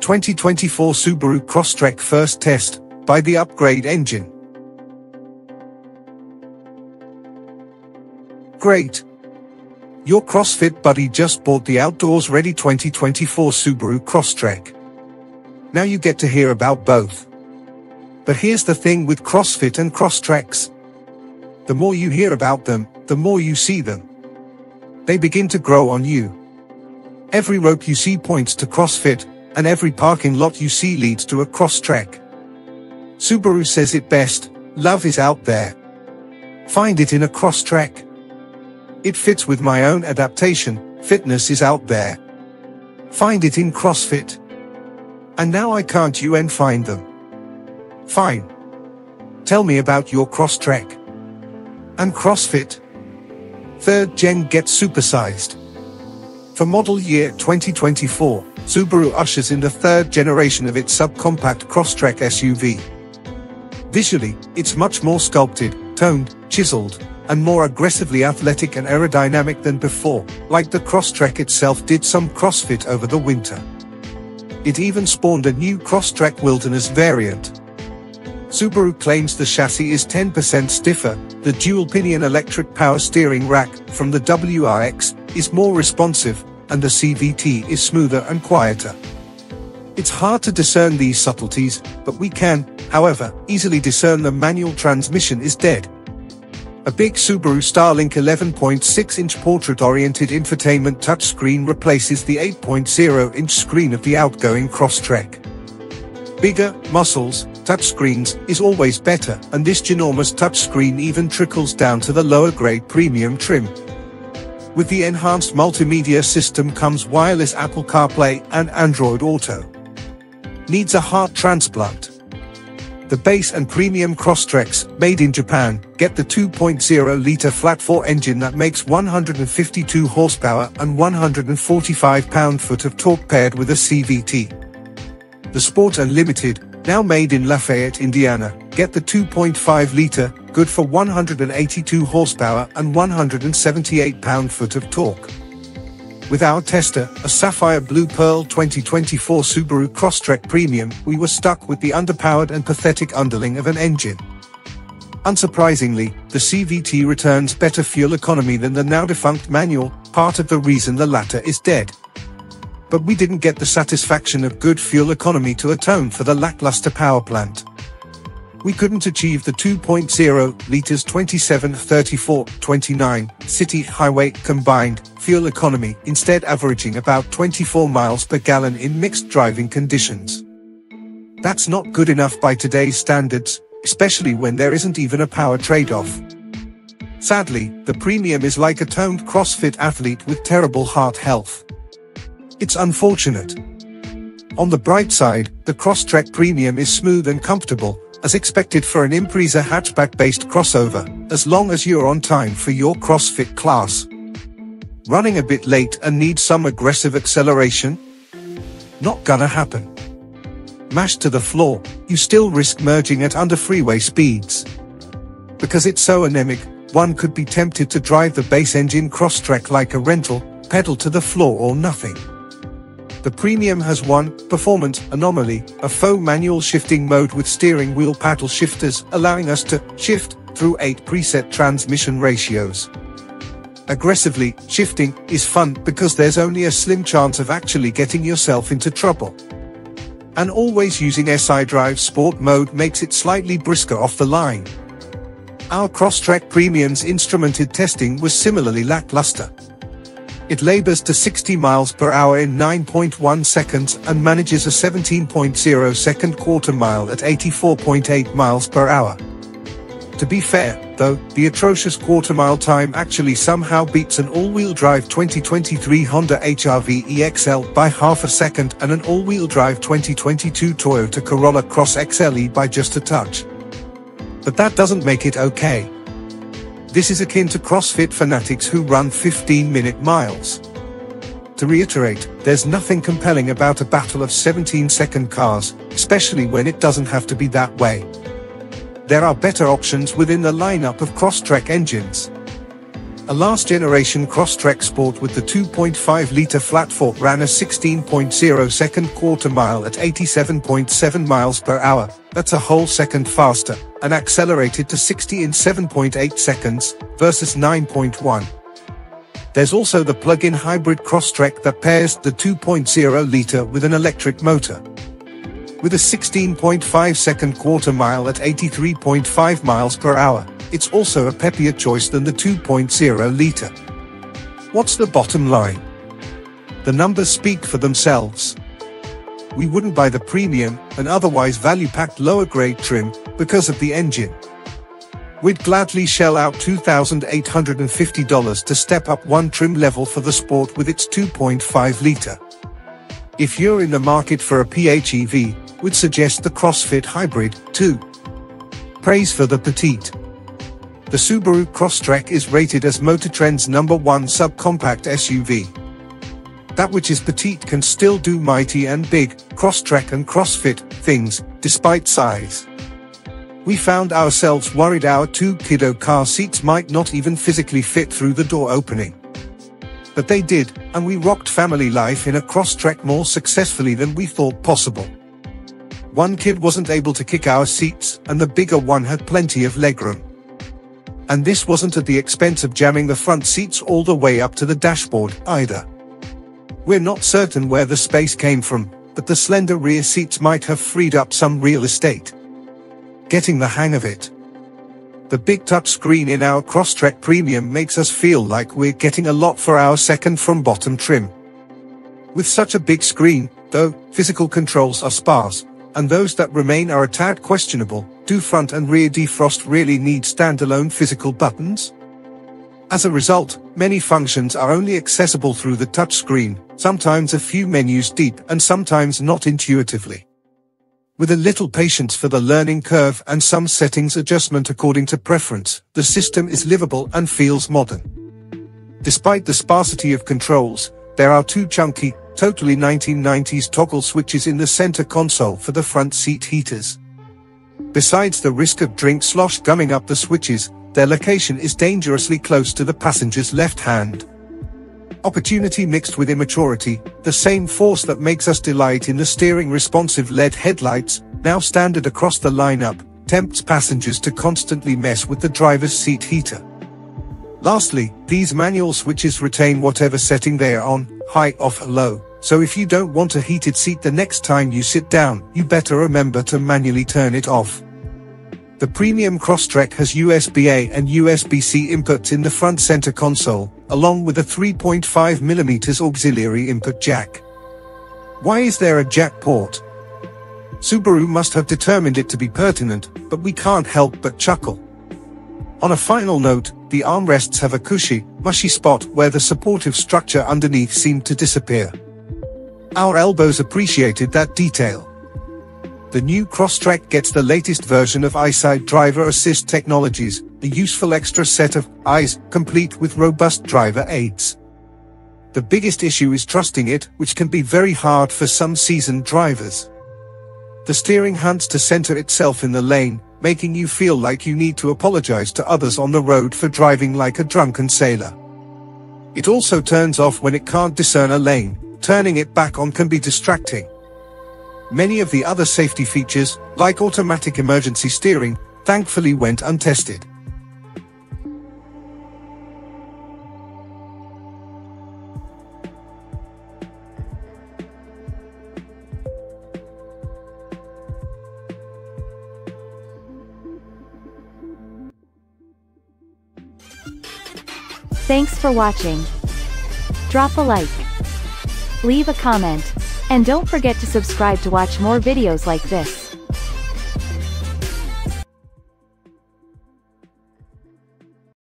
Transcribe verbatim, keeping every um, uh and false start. twenty twenty-four Subaru Crosstrek first test, by the upgrade engine. Great! Your CrossFit buddy just bought the Outdoors Ready twenty twenty-four Subaru Crosstrek. Now you get to hear about both. But here's the thing with CrossFit and Crosstreks. The more you hear about them, the more you see them. They begin to grow on you. Every rope you see points to CrossFit, and every parking lot you see leads to a Crosstrek. Subaru says it best, love is out there. Find it in a Crosstrek. It fits with my own adaptation, fitness is out there. Find it in CrossFit. And now I can't you and find them. Fine. Tell me about your Crosstrek. And CrossFit. Third gen gets supersized. For model year twenty twenty-four, Subaru ushers in the third generation of its subcompact Crosstrek S U V. Visually, it's much more sculpted, toned, chiseled, and more aggressively athletic and aerodynamic than before, like the Crosstrek itself did some CrossFit over the winter. It even spawned a new Crosstrek Wilderness variant. Subaru claims the chassis is ten percent stiffer, the dual-pinion electric power steering rack from the W R X is more responsive, and the C V T is smoother and quieter. It's hard to discern these subtleties, but we can, however, easily discern the manual transmission is dead. A big Subaru Starlink eleven point six inch portrait-oriented infotainment touchscreen replaces the eight point zero inch screen of the outgoing Crosstrek. Bigger, muscles, touchscreens is always better, and this ginormous touchscreen even trickles down to the lower-grade premium trim. With the enhanced multimedia system comes wireless Apple CarPlay and Android Auto. Needs a heart transplant. The base and premium Crosstreks, made in Japan, get the two point zero litre flat four engine that makes one hundred fifty-two horsepower and one hundred forty-five pound-foot of torque paired with a C V T. The Sport Unlimited, now made in Lafayette, Indiana, get the two point five litre, good for one hundred eighty-two horsepower and one hundred seventy-eight pound-foot of torque. With our tester, a Sapphire Blue Pearl twenty twenty-four Subaru Crosstrek Premium, we were stuck with the underpowered and pathetic underling of an engine. Unsurprisingly, the C V T returns better fuel economy than the now-defunct manual, part of the reason the latter is dead. But we didn't get the satisfaction of good fuel economy to atone for the lackluster power plant. We couldn't achieve the two point zero litres twenty-seven thirty-four twenty-nine city highway combined fuel economy, instead averaging about twenty-four miles per gallon in mixed driving conditions. That's not good enough by today's standards, especially when there isn't even a power trade-off. Sadly, the premium is like a toned CrossFit athlete with terrible heart health. It's unfortunate. On the bright side, the Crosstrek Premium is smooth and comfortable, as expected for an Impreza hatchback-based crossover, as long as you're on time for your CrossFit class. Running a bit late and need some aggressive acceleration? Not gonna happen. Mashed to the floor, you still risk merging at under freeway speeds. Because it's so anemic, one could be tempted to drive the base engine Crosstrek like a rental, pedal to the floor or nothing. The Premium has one performance anomaly, a faux manual shifting mode with steering wheel paddle shifters allowing us to shift through eight preset transmission ratios. Aggressively shifting is fun because there's only a slim chance of actually getting yourself into trouble. And always using S I Drive Sport mode makes it slightly brisker off the line. Our Crosstrek Premium's instrumented testing was similarly lackluster. It labors to sixty miles per hour in nine point one seconds and manages a seventeen point zero second quarter mile at eighty-four point eight miles per hour. To be fair, though, the atrocious quarter mile time actually somehow beats an all-wheel drive twenty twenty-three Honda H R V E X L by half a second and an all-wheel drive twenty twenty-two Toyota Corolla Cross X L E by just a touch. But that doesn't make it okay. This is akin to CrossFit fanatics who run fifteen-minute miles. To reiterate, there's nothing compelling about a battle of seventeen-second cars, especially when it doesn't have to be that way. There are better options within the lineup of Crosstrek engines. A last-generation Crosstrek Sport with the two point five litre flat fork ran a sixteen point zero second quarter mile at eighty-seven point seven miles per hour, that's a whole second faster, and accelerated to sixty in seven point eight seconds, versus nine point one. There's also the plug-in hybrid Crosstrek that pairs the two point zero litre with an electric motor. With a sixteen point five second quarter mile at eighty-three point five miles per hour, it's also a peppier choice than the two point zero litre. What's the bottom line? The numbers speak for themselves. We wouldn't buy the premium and otherwise value-packed lower-grade trim because of the engine. We'd gladly shell out two thousand eight hundred fifty dollars to step up one trim level for the Sport with its two point five litre. If you're in the market for a P H E V, we'd suggest the CrossFit Hybrid, too. Praise for the Petite. The Subaru Crosstrek is rated as MotorTrend's number one subcompact S U V. That which is petite can still do mighty and big, Crosstrek and CrossFit, things, despite size. We found ourselves worried our two kiddo car seats might not even physically fit through the door opening. But they did, and we rocked family life in a Crosstrek more successfully than we thought possible. One kid wasn't able to kick our seats, and the bigger one had plenty of legroom. And this wasn't at the expense of jamming the front seats all the way up to the dashboard, either. We're not certain where the space came from, but the slender rear seats might have freed up some real estate. Getting the hang of it. The big touchscreen in our Crosstrek Premium makes us feel like we're getting a lot for our second from bottom trim. With such a big screen, though, physical controls are sparse, and those that remain are a tad questionable. Do front and rear defrost really need standalone physical buttons? As a result, many functions are only accessible through the touchscreen, sometimes a few menus deep and sometimes not intuitively. With a little patience for the learning curve and some settings adjustment according to preference, the system is livable and feels modern. Despite the sparsity of controls, there are two chunky, totally nineteen nineties toggle switches in the center console for the front seat heaters. Besides the risk of drink slosh gumming up the switches, their location is dangerously close to the passenger's left hand. Opportunity mixed with immaturity, the same force that makes us delight in the steering responsive L E D headlights, now standard across the lineup, tempts passengers to constantly mess with the driver's seat heater. Lastly, these manual switches retain whatever setting they are on, high, off, low. So if you don't want a heated seat the next time you sit down, you better remember to manually turn it off. The premium Crosstrek has U S B A and U S B C inputs in the front center console, along with a three point five millimeter auxiliary input jack. Why is there a jack port? Subaru must have determined it to be pertinent, but we can't help but chuckle. On a final note, the armrests have a cushy, mushy spot where the supportive structure underneath seemed to disappear. Our elbows appreciated that detail. The new Crosstrek gets the latest version of EyeSight Driver Assist technologies, a useful extra set of eyes, complete with robust driver aids. The biggest issue is trusting it, which can be very hard for some seasoned drivers. The steering hunts to center itself in the lane, making you feel like you need to apologize to others on the road for driving like a drunken sailor. It also turns off when it can't discern a lane. Turning it back on can be distracting. Many of the other safety features, like automatic emergency steering, thankfully went untested. Thanks for watching. Drop a like. Leave a comment, and don't forget to subscribe to watch more videos like this.